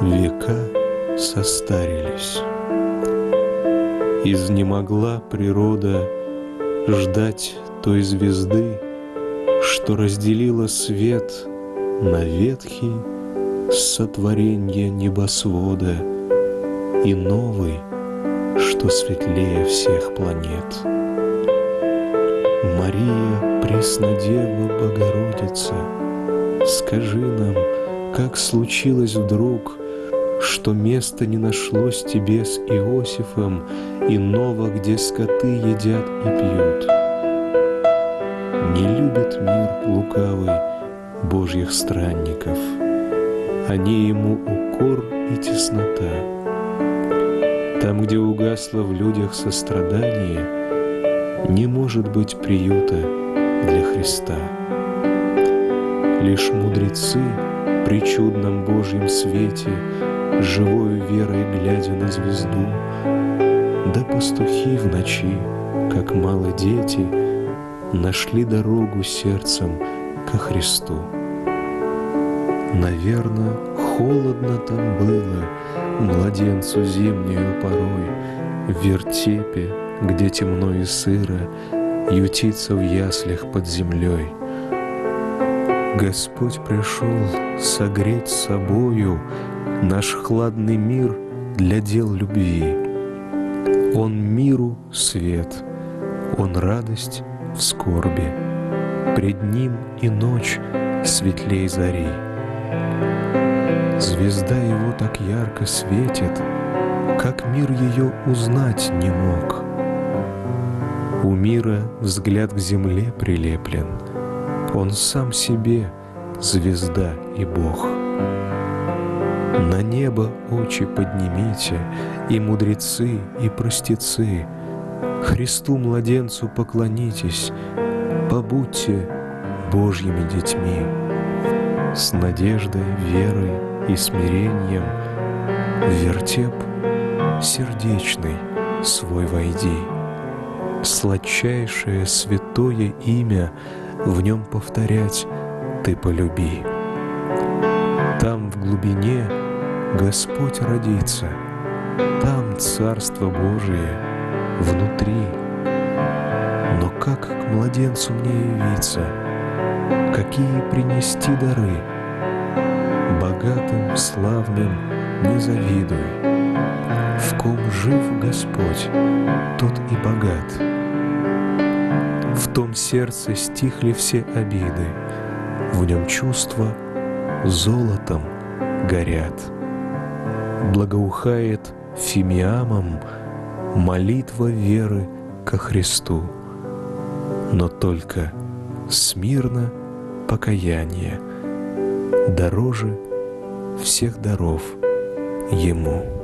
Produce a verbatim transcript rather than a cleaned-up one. Века состарились, изнемогла природа ждать той звезды, что разделила свет на ветхий сотворенье небосвода и новый, что светлее всех планет. Мария, Преснодева Богородица, скажи нам, как случилось вдруг, что места не нашлось тебе с Иосифом иного, где скоты едят и пьют. Не любит мир лукавый Божьих странников, они ему укор и теснота. Там, где угасло в людях сострадание, не может быть приюта для Христа. Лишь мудрецы при чудном Божьем свете, живою верой глядя на звезду, да пастухи в ночи, как мало дети, нашли дорогу сердцем ко Христу. Наверно, холодно там было младенцу зимнюю порой, в вертепе, где темно и сыро, ютится в яслях под землей. Господь пришел согреть собою наш хладный мир для дел любви. Он миру свет, он радость в скорби. Пред ним и ночь светлей зари. Звезда его так ярко светит, как мир ее узнать не мог. У мира взгляд к земле прилеплен, он сам себе звезда и Бог. На небо очи поднимите, и мудрецы, и простецы, Христу-младенцу поклонитесь, побудьте Божьими детьми. С надеждой, верой и смирением в вертеп сердечный свой войди. Сладчайшее святое имя в нем повторять ты полюби. Там в глубине Господь родится, там Царство Божие внутри. Но как к младенцу мне явиться, какие принести дары? Богатым, славным не завидуй. В ком жив Господь, тот и богат. В том сердце стихли все обиды, в нем чувства золотом горят. Благоухает фимиамом молитва веры ко Христу, но только смирно покаяние дороже всех даров Ему.